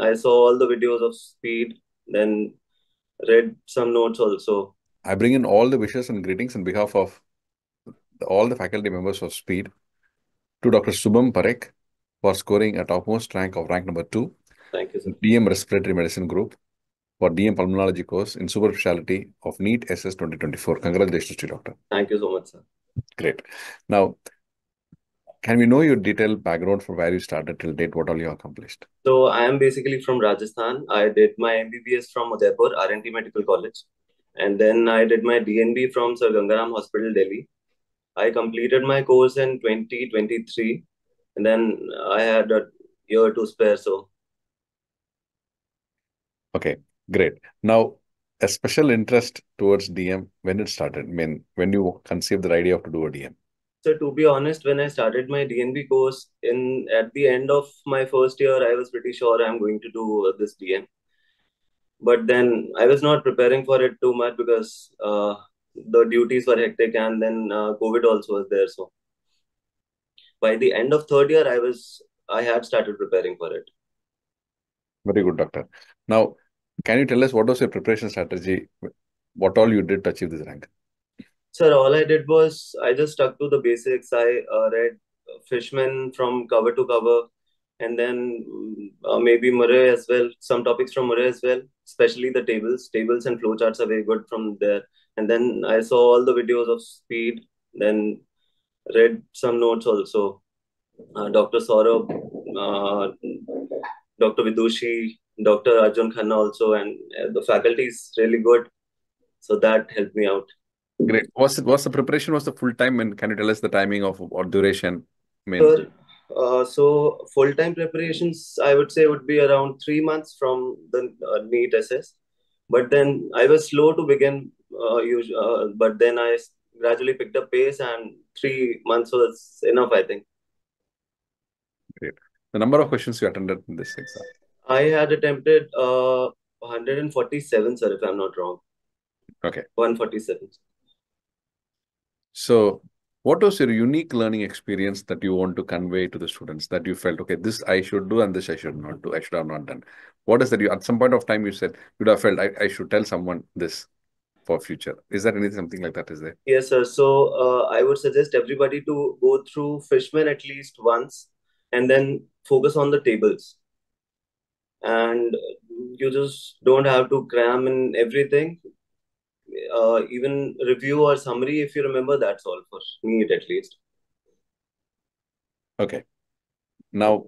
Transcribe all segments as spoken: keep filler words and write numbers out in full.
I saw all the videos of speed, then read some notes also. I bring in all the wishes and greetings on behalf of all the faculty members of SPEED to Doctor Subham Parekh for scoring a topmost rank of rank number two. Thank you, sir. D M Respiratory Medicine Group for D M Pulmonology course in super speciality of NEET S S twenty twenty-four. Congratulations to you, Doctor. Thank you so much, sir. Great. Now, can we know your detailed background for where you started till date, what all you accomplished? So, I am basically from Rajasthan. I did my M B B S from Udaipur R N T Medical College. And then I did my D N B from Sir Gangaram Hospital, Delhi. I completed my course in twenty twenty-three. And then I had a year to spare, so. Okay, great. Now, a special interest towards D M, when it started? I mean, when you conceived the idea of to do a D M? So to be honest, when I started my D N B course, in at the end of my first year, I was pretty sure I'm going to do this D M. But then I was not preparing for it too much because uh, the duties were hectic, and then uh, COVID also was there. So by the end of third year, I was I had started preparing for it. Very good, Doctor. Now, can you tell us what was your preparation strategy? What all you did to achieve this rank? Sir, all I did was, I just stuck to the basics. I uh, read Fishman from cover to cover, and then uh, maybe Murray as well, some topics from Murray as well, especially the tables. Tables and flowcharts are very good from there. And then I saw all the videos of SPEED, then read some notes also. Uh, Doctor Saurabh, uh, Doctor Vidushi, Doctor Arjun Khanna also, and uh, the faculty is really good. So that helped me out. Great. Was it, was the preparation was the full time, and can you tell us the timing of or duration? I mean, sure. uh, so full time preparations, I would say, would be around three months from the uh, NEET S S. But then I was slow to begin, uh, uh, but then I gradually picked up pace, and three months was enough, I think. Great. The number of questions you attended in this exam? I had attempted uh, one hundred forty-seven, sir, if I'm not wrong. Okay. one forty-seven. So, what was your unique learning experience that you want to convey to the students that you felt, okay, this I should do and this I should not do, I should have not done? What is that you, at some point of time, you said, you'd have felt, I, I should tell someone this for future. Is there anything, something like that is there? Yes, sir. So, uh, I would suggest everybody to go through Fishman at least once and then focus on the tables. And you just don't have to cram in everything. Uh, even review or summary, if you remember, that's all for NEET at least. Okay. Now,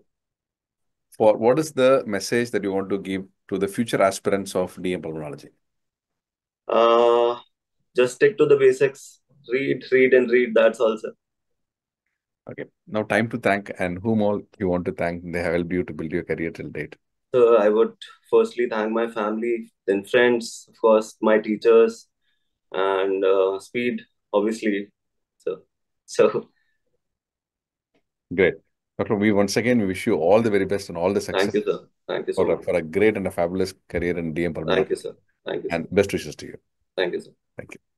for what is the message that you want to give to the future aspirants of D M Pulmonology? Uh, just stick to the basics. Read, read and read. That's all, sir. Okay. Now, time to thank and whom all you want to thank. They have helped you to build your career till date. So, I would firstly thank my family, then friends, of course, my teachers, and uh, SPEED, obviously. So, so great. Doctor, we once again we wish you all the very best and all the success. Thank you, sir. Thank you so for, much. For a great and a fabulous career in D M Pulmonology. Thank you, sir. Thank you. Sir. And best wishes to you. Thank you, sir. Thank you.